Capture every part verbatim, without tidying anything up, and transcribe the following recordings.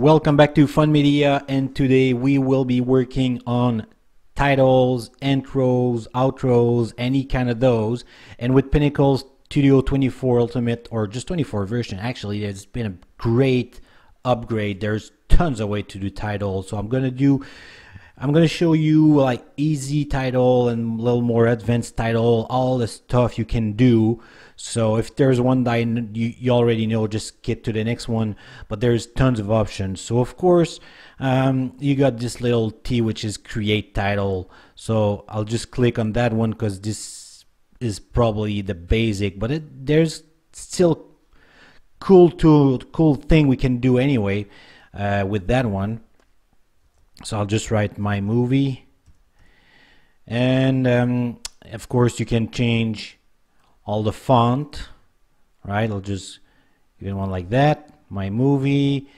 Welcome back to Fun Media, and today we will be working on titles, intros, outros, any kind of those, and with Pinnacle's Studio twenty-four Ultimate, or just twenty-four version. Actually, it's been a great upgrade. There's tons of way to do titles, so I'm gonna do I'm gonna show you like easy title and a little more advanced title, all the stuff you can do. So if there's one that you, you already know, just skip to the next one, but there's tons of options. So of course, um, you got this little T which is create title. So I'll just click on that one because this is probably the basic, but it, there's still cool tool, cool thing we can do anyway uh, with that one. So I'll just write my movie, and um, of course you can change all the font, right? I'll just give it one like that, my movie,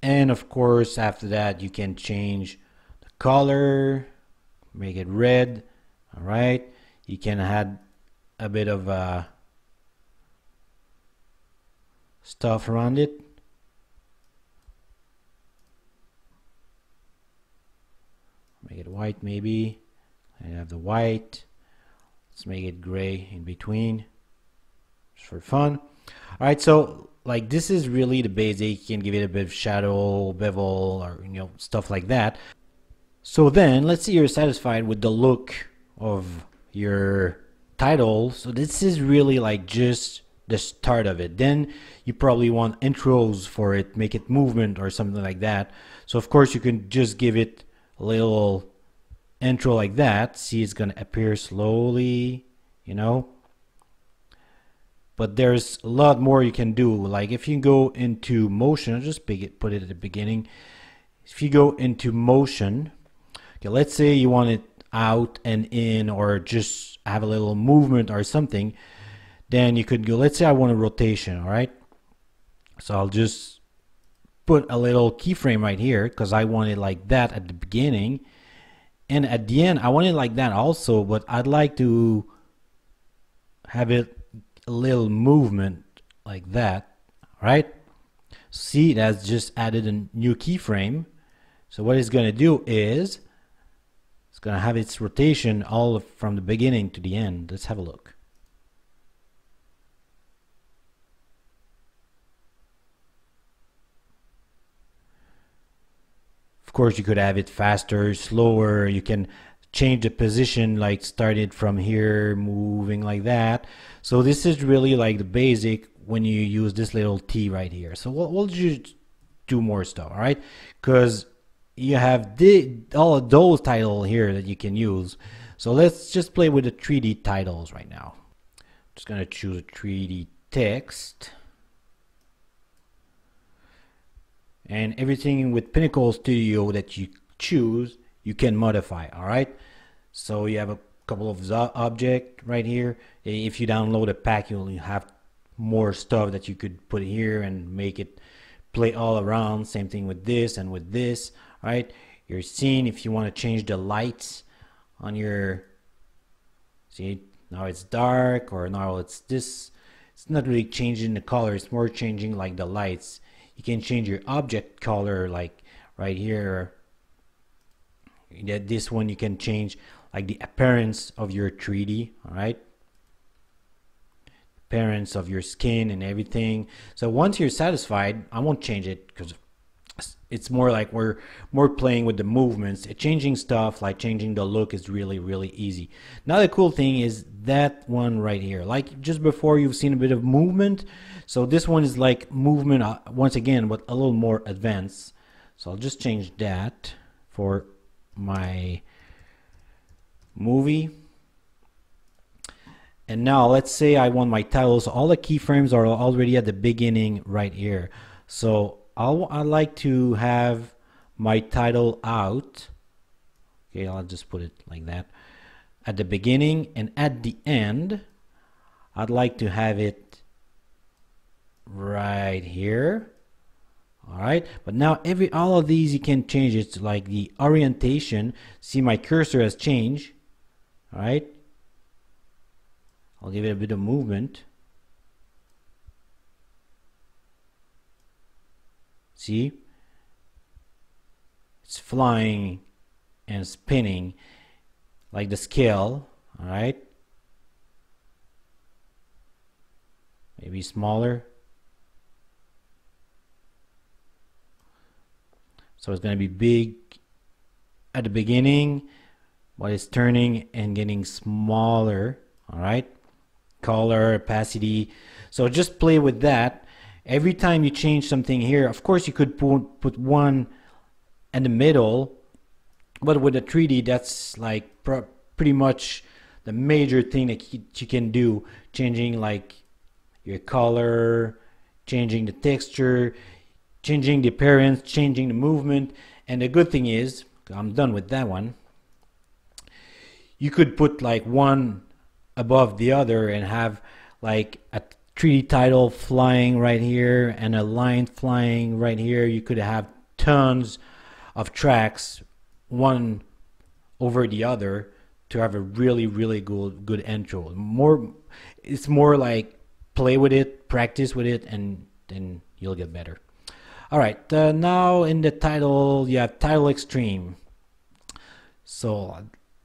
and of course after that you can change the color, make it red. All right, you can add a bit of uh, stuff around it. Make it white, maybe. I have the white. Let's make it gray in between, just for fun. All right, so like this is really the basic. You can give it a bit of shadow, bevel, or you know, stuff like that. So then, let's say you're satisfied with the look of your title. So this is really like just the start of it. Then you probably want intros for it, make it movement or something like that. So of course you can just give it a little intro like that. See, it's gonna appear slowly, you know, but there's a lot more you can do. Like if you go into motion, I'll just pick it, put it at the beginning. If you go into motion, okay, let's say you want it out and in, or just have a little movement or something, then you could go, let's say I want a rotation. All right, so I'll just put a little keyframe right here because I want it like that at the beginning, and at the end I want it like that also, but I'd like to have it a little movement like that. All right, see, that's just added a new keyframe. So what it's gonna do is it's gonna have its rotation all from the beginning to the end. Let's have a look. Of course you could have it faster, slower, you can change the position, like started from here, moving like that. So this is really like the basic when you use this little T right here. So we'll, we'll just do more stuff, all right, because you have the, all of those titles here that you can use. So let's just play with the three D titles right now. I'm just gonna choose a three D text. And everything with Pinnacle Studio that you choose, you can modify. All right, so you have a couple of object right here. If you download a pack, you'll have more stuff that you could put here and make it play all around. Same thing with this and with this. All right, your scene, if you want to change the lights on your, see, now it's dark, or now it's this. It's not really changing the color, it's more changing like the lights. You can change your object color, like right here. This one you can change like the appearance of your three D, all right? Appearance of your skin and everything. So once you're satisfied, I won't change it because it's more like we're more playing with the movements. Changing stuff, like changing the look, is really, really easy. Now the cool thing is that one right here. Like just before, you've seen a bit of movement. So this one is like movement uh, once again, but a little more advanced. So I'll just change that for my movie. And now let's say I want my titles. All the keyframes are already at the beginning right here. So I'll, I'd like to have my title out. Okay, I'll just put it like that at the beginning, and at the end I'd like to have it right here. All right, but now every all of these you can change it to like the orientation. See, my cursor has changed. All right, I'll give it a bit of movement. See, it's flying and spinning like the scale. All right, maybe smaller. So it's going to be big at the beginning, but it's turning and getting smaller. All right, color, opacity. So just play with that. Every time you change something here, of course you could put, put one in the middle, but with the three D, that's like pr pretty much the major thing that you can do, changing like your color, changing the texture, changing the appearance, changing the movement. And the good thing is, I'm done with that one, you could put like one above the other and have like a three D title flying right here and a line flying right here. You could have tons of tracks one over the other to have a really really good good intro. More, it's more like play with it, practice with it, and then you'll get better. All right, uh, now in the title you have title extreme, so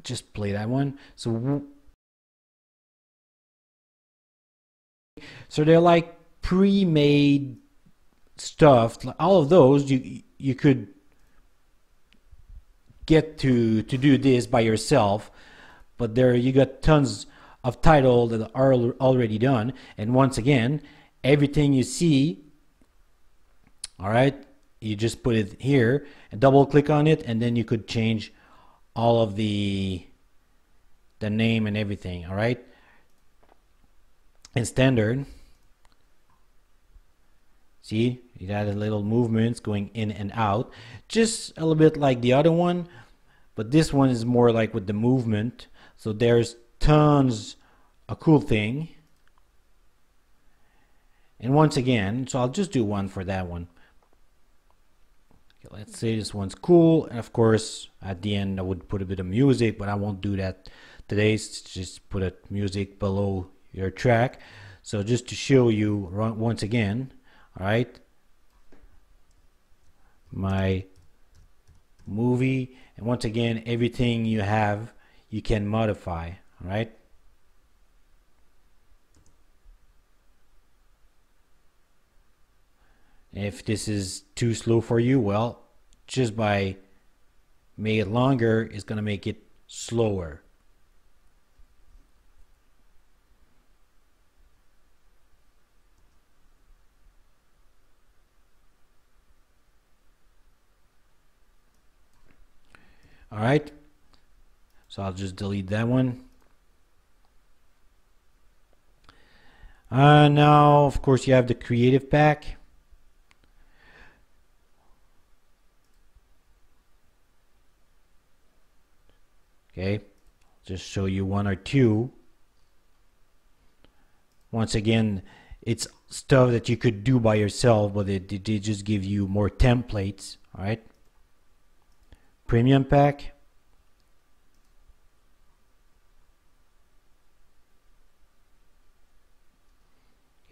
just play that one. So so they're like pre-made stuff. All of those you you could get to to do this by yourself, but there you got tons of titles that are already done. And once again, everything you see, all right, you just put it here and double click on it, and then you could change all of the the name and everything. All right, in standard, see, it had a little movements going in and out, just a little bit like the other one, but this one is more like with the movement. So there's tons of cool thing. And once again, so I'll just do one for that one. Okay, let's say this one's cool, and of course at the end I would put a bit of music, but I won't do that today. Just put a music below your track. So just to show you once again, all right, my movie, and once again everything you have you can modify. All right, if this is too slow for you, well, just by making it longer is gonna make it slower. All right, so I'll just delete that one. Uh, now, of course, you have the creative pack. Okay, just show you one or two. Once again, it's stuff that you could do by yourself, but they, they just give you more templates. All right. Premium pack,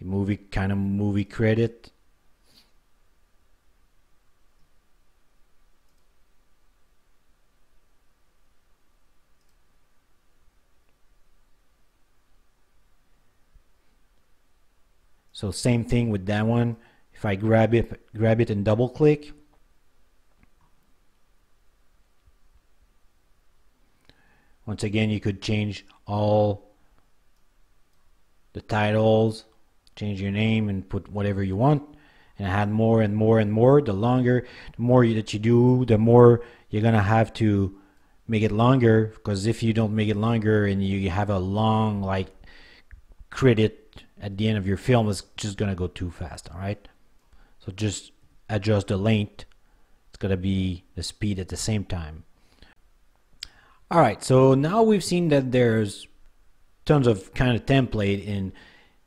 a movie kind of movie credit, so same thing with that one. If I grab it grab it and double click, once again you could change all the titles, change your name and put whatever you want, and add more and more and more. The longer, the more you, that you do, the more you're gonna have to make it longer, because if you don't make it longer and you have a long like credit at the end of your film, it's just gonna go too fast. All right, so just adjust the length. It's gonna be the speed at the same time. All right, so now we've seen that there's tons of kind of template in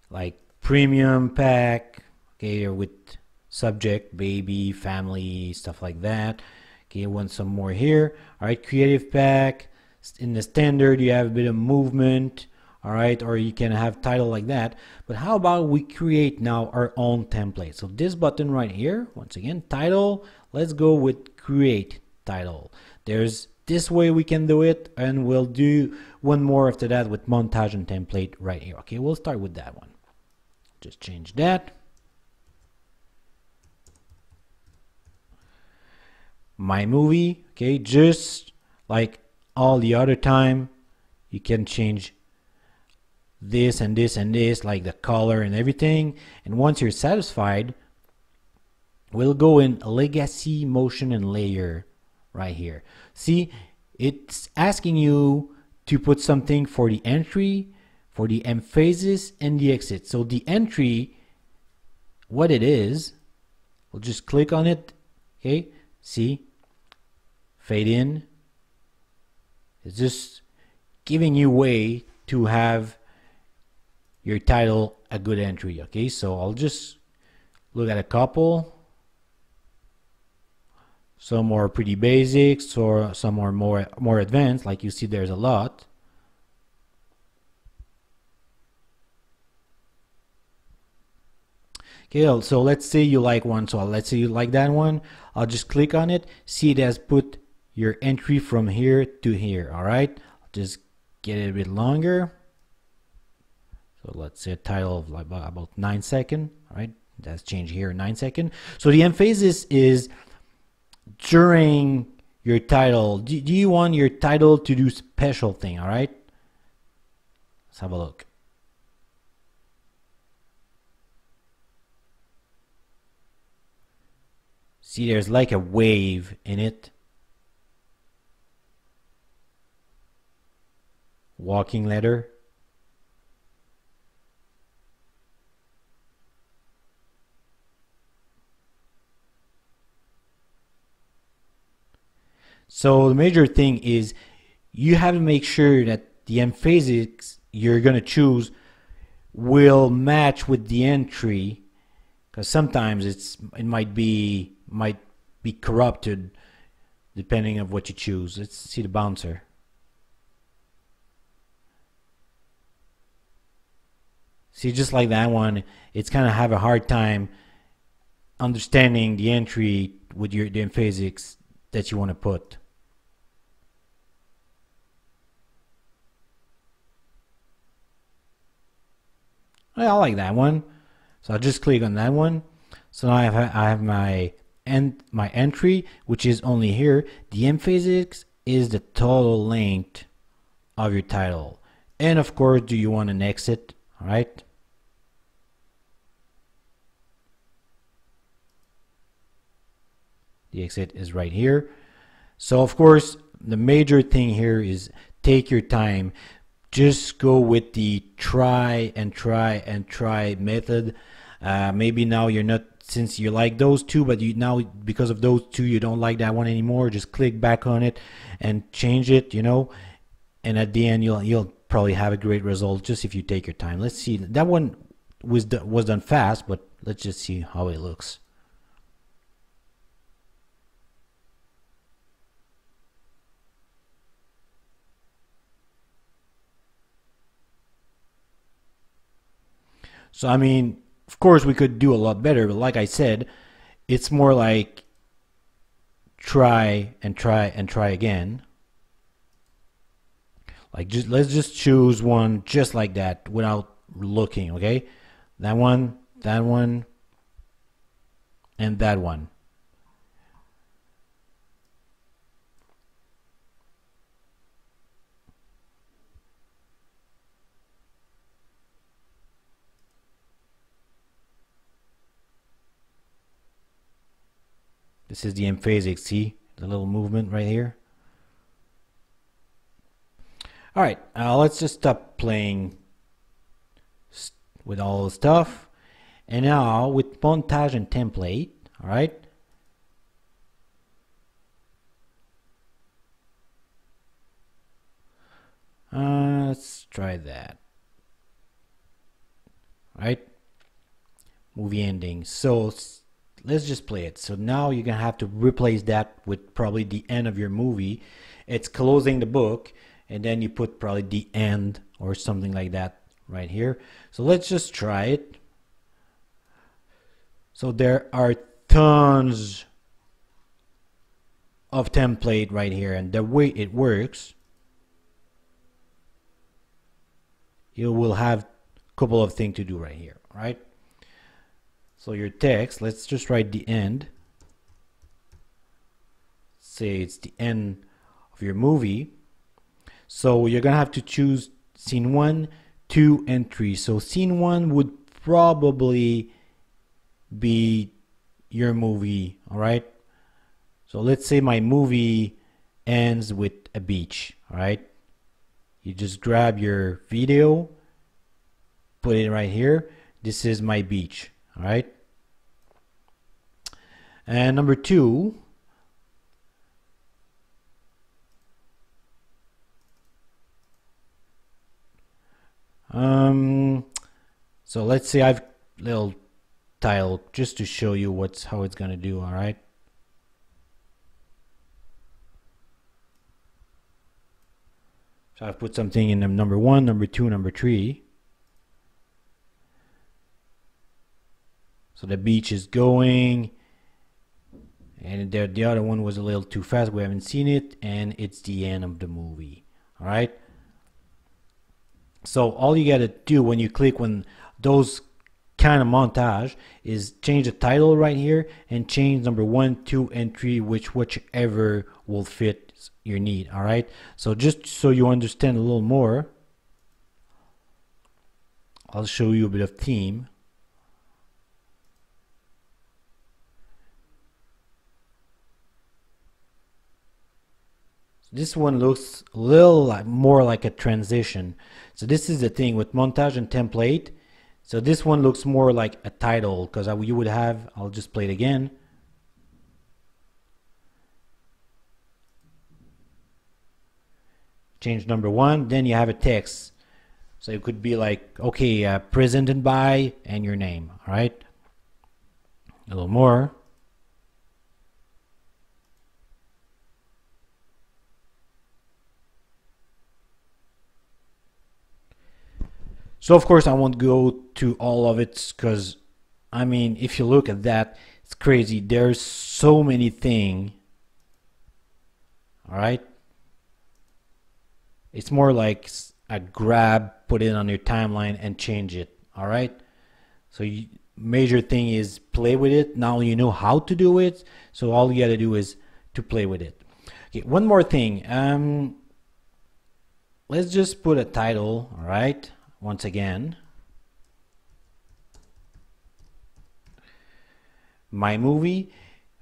like premium pack, okay, with subject, baby, family, stuff like that. Okay, want some more here. All right, creative pack, in the standard you have a bit of movement, all right, or you can have title like that. But how about we create now our own template? So this button right here, once again, title, let's go with create title. There's this way we can do it, and we'll do one more after that with montage and template right here. Okay, we'll start with that one. Just change that. My movie, okay, just like all the other time, you can change this and this and this, like the color and everything. And once you're satisfied, we'll go in legacy, motion and layer right here. See, it's asking you to put something for the entry, for the emphasis and the exit. So the entry, what it is, we'll just click on it. Okay, see, fade in. It's just giving you way to have your title a good entry. Okay, so I'll just look at a couple. Some are pretty basics, or some are more more advanced. Like you see, there's a lot. Okay, so let's say you like one. So let's say you like that one. I'll just click on it. See, it has put your entry from here to here. All right, I'll just get it a bit longer. So let's say a title of like about nine second. All right, that's changed here, nine second. So the emphasis is during your title. Do, do you want your title to do special thing? All right, let's have a look. See, there's like a wave in it. Walking letter. So the major thing is you have to make sure that the emphasis you're going to choose will match with the entry, because sometimes it's it might be might be corrupted depending on what you choose. Let's see the bouncer. See, just like that one, it's kind of have a hard time understanding the entry with your the emphasis that you want to put. I like that one, so I'll just click on that one. So now I have, I have my end my entry, which is only here. The emphasis is the total length of your title, and of course, do you want an exit? All right. The exit is right here. So of course, the major thing here is take your time. Just go with the try and try and try method. Uh, maybe now you're not, since you like those two, but you now because of those two you don't like that one anymore. Just click back on it and change it, you know. And at the end, you'll you'll probably have a great result just if you take your time. Let's see, that one was was done fast, but let's just see how it looks. So I mean, of course we could do a lot better, but like I said, it's more like try and try and try again. Like just let's just choose one just like that without looking, okay? That one, that one, and that one. This is the emphasis, see? The little movement right here. All right, uh, let's just stop playing st with all the stuff. And now with montage and template, all right? Uh, let's try that. All right, movie ending. So let's just play it. So now you're gonna have to replace that with probably the end of your movie. It's closing the book, and then you put probably the end or something like that right here. So let's just try it. So there are tons of template right here, and the way it works, you will have a couple of things to do right here, right? So your text, let's just write the end. Say it's the end of your movie. So you're gonna have to choose scene one, two, and three. So scene one would probably be your movie, all right? So let's say my movie ends with a beach, all right? You just grab your video, put it right here. This is my beach, all right? And number two, um, so let's say I've little tile just to show you what's how it's gonna do, all right? So I've put something in number one, number two, number three. So the beach is going, and the, the other one was a little too fast, we haven't seen it, and it's the end of the movie, all right? So all you gotta do when you click when those kind of montage is change the title right here and change number one, two, and three, which whichever will fit your need. All right. So just so you understand a little more, I'll show you a bit of theme. This one looks a little like, more like a transition. So this is the thing with montage and template. So this one looks more like a title because you would have, I'll just play it again. Change number one, then you have a text. So it could be like, okay, uh, presented by and your name, all right? A little more. So of course I won't go to all of it because, I mean, if you look at that, it's crazy. There's so many things, all right? It's more like a grab, put it on your timeline and change it, all right? So you, major thing is play with it. Now you know how to do it. So all you gotta do is to play with it. Okay, one more thing. Um, let's just put a title, all right? Once again, my movie.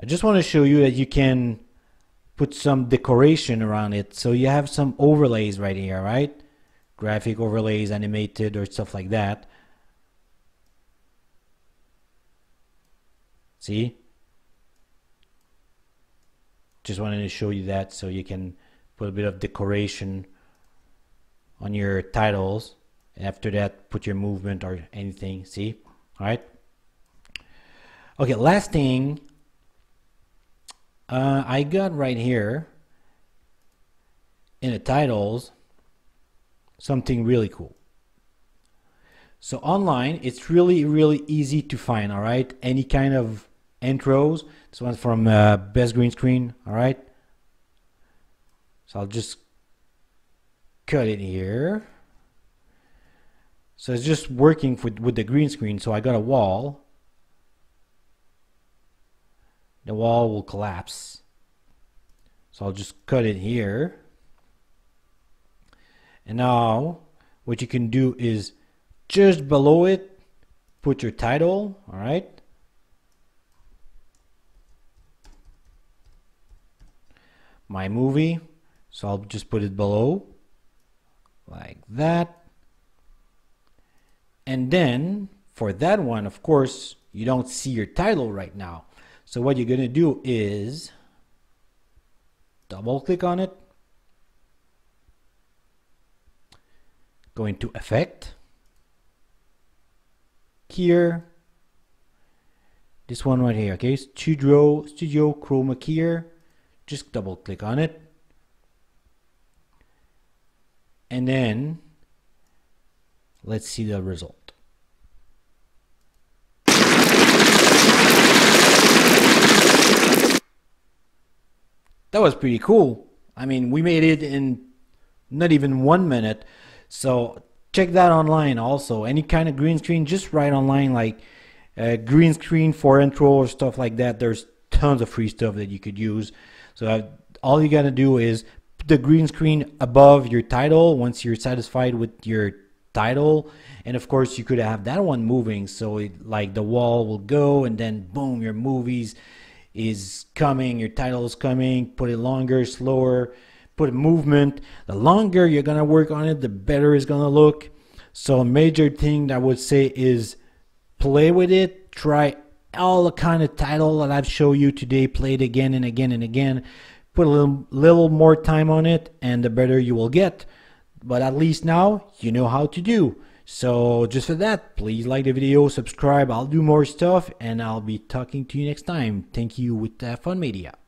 I just want to show you that you can put some decoration around it. So you have some overlays right here, right? Graphic overlays, animated or stuff like that. See? Just wanted to show you that so you can put a bit of decoration on your titles. After that, put your movement or anything, see? All right. Okay, last thing uh, I got right here in the titles, something really cool. So online, it's really, really easy to find, all right? Any kind of intros. This one's from uh, Best Green Screen, all right? So I'll just cut it here. So it's just working with, with the green screen. So I got a wall. The wall will collapse. So I'll just cut it here. And now what you can do is just below it, put your title, all right? My movie. So I'll just put it below like that. And then for that one, of course, you don't see your title right now. So what you're going to do is double click on it. Go into Effect. Keyer. This one right here, okay? Studio, Studio Chroma Keyer. Just double click on it. And then let's see the result. that was pretty cool. I mean, we made it in not even one minute. So check that online also. Any kind of green screen, just write online like uh, green screen for intro or stuff like that. There's tons of free stuff that you could use. So uh, all you gotta do is put the green screen above your title once you're satisfied with your title. And of course you could have that one moving, so it, like the wall will go and then boom, your movies is coming, your title is coming. Put it longer, slower, put movement. The longer you're gonna work on it, the better it's gonna look. So a major thing that I would say is play with it. Try all the kind of title that I've shown you today, play it again and again and again. Put a little, little more time on it and the better you will get. But at least now you know how to do. So just for that, please like the video, subscribe. I'll do more stuff and I'll be talking to you next time. Thank you with uh, Fun Media.